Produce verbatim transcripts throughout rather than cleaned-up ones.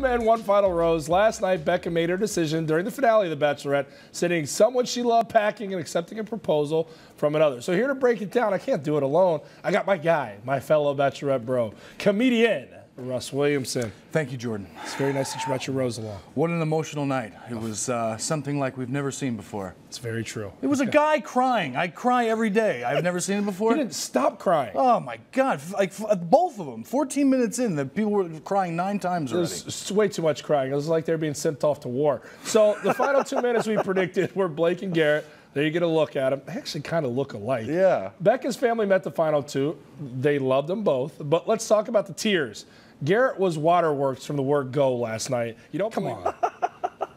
man, one final rose. Last night, Becca made her decision during the finale of The Bachelorette, sending someone she loved packing and accepting a proposal from another. So here to break it down, I can't do it alone. I got my guy, my fellow Bachelorette bro, comedian Russ Williamson. Thank you, Jordan. It's very nice that you brought your rose along. What an emotional night. It was uh, something like we've never seen before. It's very true. It was okay. A guy crying. I cry every day. I've never seen it before. He didn't stop crying. Oh, my God. Like, both of them. fourteen minutes in, the people were crying nine times already. It was way too much crying. It was like they were being sent off to war. So the final two minutes we predicted were Blake and Garrett. There you get a look at them. They actually kind of look alike. Yeah. Becca's family met the final two. They loved them both. But let's talk about the tears. Garrett was waterworks from the word go last night. You don't come on.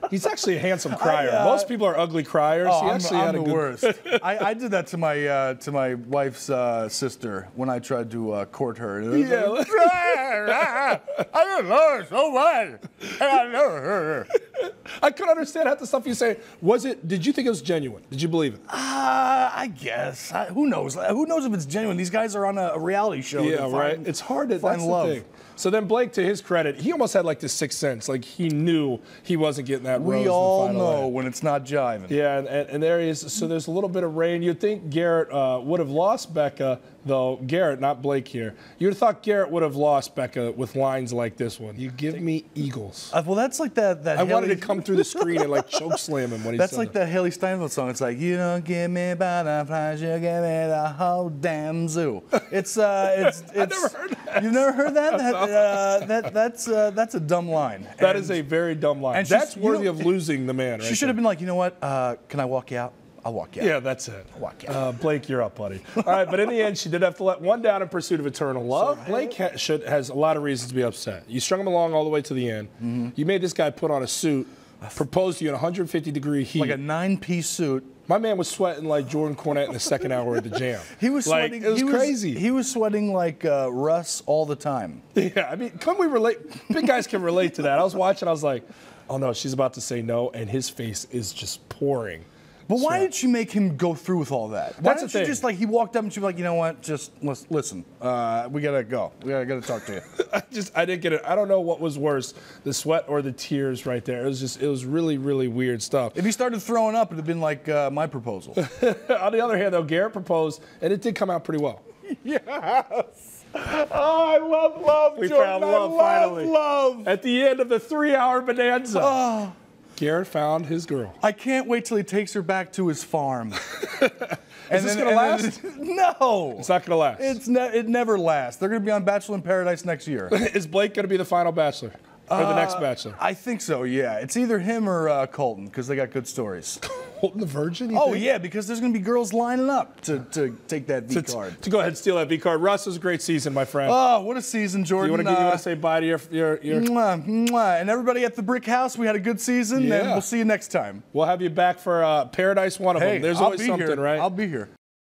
He's actually a handsome crier. I, uh, Most people are ugly criers. Oh, he actually I'm, I'm had a the good worst. I, I did that to my uh, to my wife's uh, sister when I tried to uh, court her. Yeah. Like, I didn't love her so much, and I never heard her. I couldn't understand half the stuff you say. Was it? Did you think it was genuine? Did you believe it? Uh, I guess. I, who knows? Who knows if it's genuine? These guys are on a, a reality show. Yeah, find, right. It's hard to find that's love. The thing. So then Blake, to his credit, he almost had like this sixth sense. Like he knew he wasn't getting that. We all know when it's not jiving. Yeah, and, and, and there he is. So there's a little bit of rain. You'd think Garrett uh, would have lost Becca, though. Garrett, not Blake here. You'd have thought Garrett would have lost Becca with lines like this one. You give me eagles. Uh, well, that's like that. that I Haley wanted to come through the screen and like choke slam him when he. That's like it. That Haley Steinfeld song. It's like you don't give me butterflies, you give me the whole damn zoo. It's uh, it's. it's I've never heard that. You've never heard that? That uh, that that's uh, that's a dumb line. That and, is a very dumb line. And that's worthy of. Of losing the man, right? She should have been like, you know what? Uh, can I walk you out? I'll walk you out. Yeah, that's it. I'll walk you out. Uh, Blake, you're up, buddy. All right, but in the end, she did have to let one down in pursuit of eternal love. So, Blake ha should, has a lot of reasons to be upset. You strung him along all the way to the end. Mm-hmm. You made this guy put on a suit, proposed to you in one hundred fifty degree heat. Like a nine-piece suit. My man was sweating like Jordan Cornette in the second hour of the Jam. He was like, sweating. It was he crazy. Was, he was sweating like uh, Russ all the time. Yeah, I mean, can we relate? Big guys can relate to that. I was watching. I was like, oh, no, she's about to say no, and his face is just pouring. But why did she make him go through with all that? Why didn't she just, like, he walked up and she was like, you know what, just listen, uh, we gotta go. We gotta, gotta talk to you. I just, I didn't get it. I don't know what was worse, the sweat or the tears right there. It was just, it was really, really weird stuff. If he started throwing up, it would have been like uh, my proposal. On the other hand, though, Garrett proposed, and it did come out pretty well. Yes. Oh, I love love, we Jordan. found love, I love finally. love. At the end of the three-hour bonanza. Oh. Garrett found his girl. I can't wait till he takes her back to his farm. Is and this then, gonna last? Then, no, it's not gonna last. It's ne it never lasts. They're gonna be on Bachelor in Paradise next year. Is Blake gonna be the final Bachelor or uh, the next Bachelor? I think so. Yeah, it's either him or uh, Colton because they got good stories. Colton the Virgin? You oh think? Yeah, because there's gonna be girls lining up to to take that V to, card. To go ahead and steal that V card. Russ, was a great season, my friend. Oh, what a season, Jordan. You want to uh, say bye to your your, your... Mwah, mwah. And everybody at the Brick House. We had a good season, yeah. And we'll see you next time. We'll have you back for uh, Paradise one of hey, them. There's I'll always be something, here. right? I'll be here.